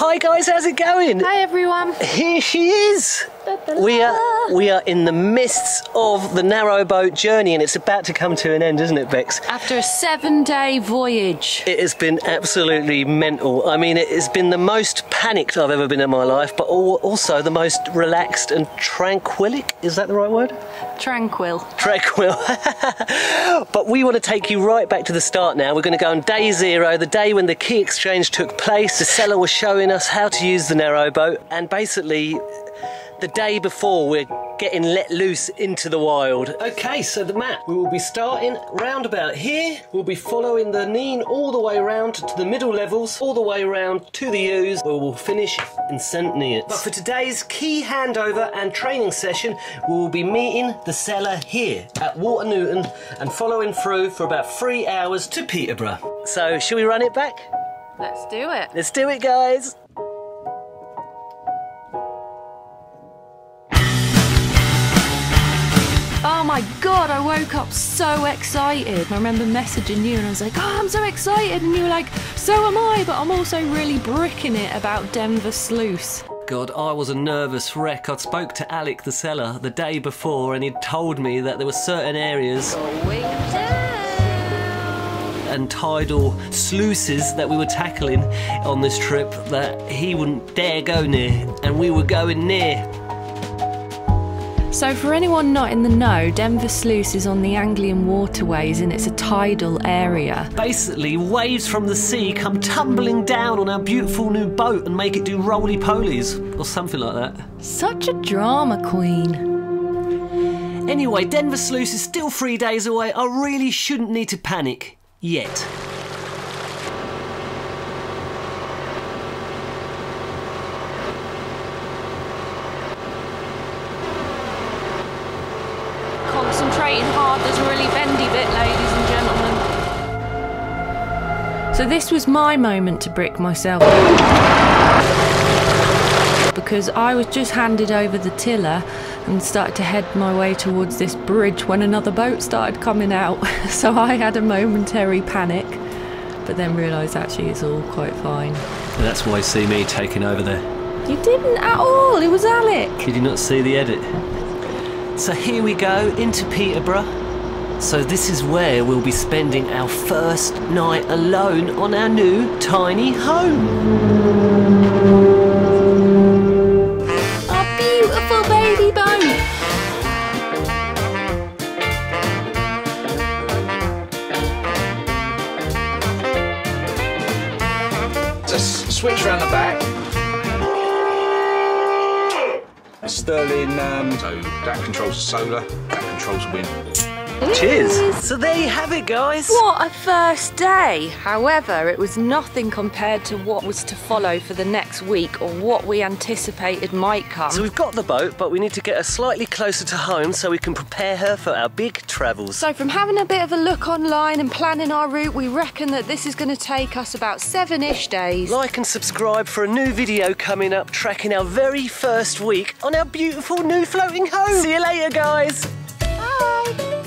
Hi guys, how's it going? Hi everyone. Here she is. We are in the midst of the narrowboat journey and it's about to come to an end, isn't it, Bex? After a 7-day voyage. It has been absolutely mental. I mean, it has been the most panicked I've ever been in my life, but also the most relaxed and tranquillic. Is that the right word? Tranquil. Tranquil. But we want to take you right back to the start now. We're going to go on day 0, the day when the key exchange took place. The seller was showing us how to use the narrowboat and basically the day before we're getting let loose into the wild. Okay, so the map. We will be starting round about here. We'll be following the Nene all the way round to the middle levels, all the way round to the Ouse, where we'll finish in St. Neots. But for today's key handover and training session, we will be meeting the seller here at Water Newton and following through for about 3 hours to Peterborough. So, shall we run it back? Let's do it. Let's do it, guys. Oh my God, I woke up so excited. I remember messaging you and I was like, oh, I'm so excited. And you were like, so am I, but I'm also really bricking it about Denver Sluice. God, I was a nervous wreck. I'd spoke to Alec, the seller, the day before and he'd told me that there were certain areas and tidal sluices that we were tackling on this trip that he wouldn't dare go near, and we were going near. So for anyone not in the know, Denver Sluice is on the Anglian waterways and it's a tidal area. Basically, waves from the sea come tumbling down on our beautiful new boat and make it do roly-polies or something like that. Such a drama queen. Anyway, Denver Sluice is still 3 days away. I really shouldn't need to panic yet. So this was my moment to brick myself because I was just handed over the tiller and started to head my way towards this bridge when another boat started coming out. So I had a momentary panic, but then realised actually it's all quite fine. And that's why you see me taking over there. You didn't at all, it was Alec. Did you not see the edit? So here we go into Peterborough. So this is where we'll be spending our first night alone on our new tiny home. Our beautiful baby boat. Just switch around the back. Sterling, so that controls the solar, that controls the wind. Cheers! So there you have it, guys. What a first day. However, it was nothing compared to what was to follow for the next week or what we anticipated might come. So we've got the boat, but we need to get her slightly closer to home so we can prepare her for our big travels. So from having a bit of a look online and planning our route, we reckon that this is going to take us about 7-ish days. Like and subscribe for a new video coming up tracking our very first week on our beautiful new floating home. See you later, guys. Bye.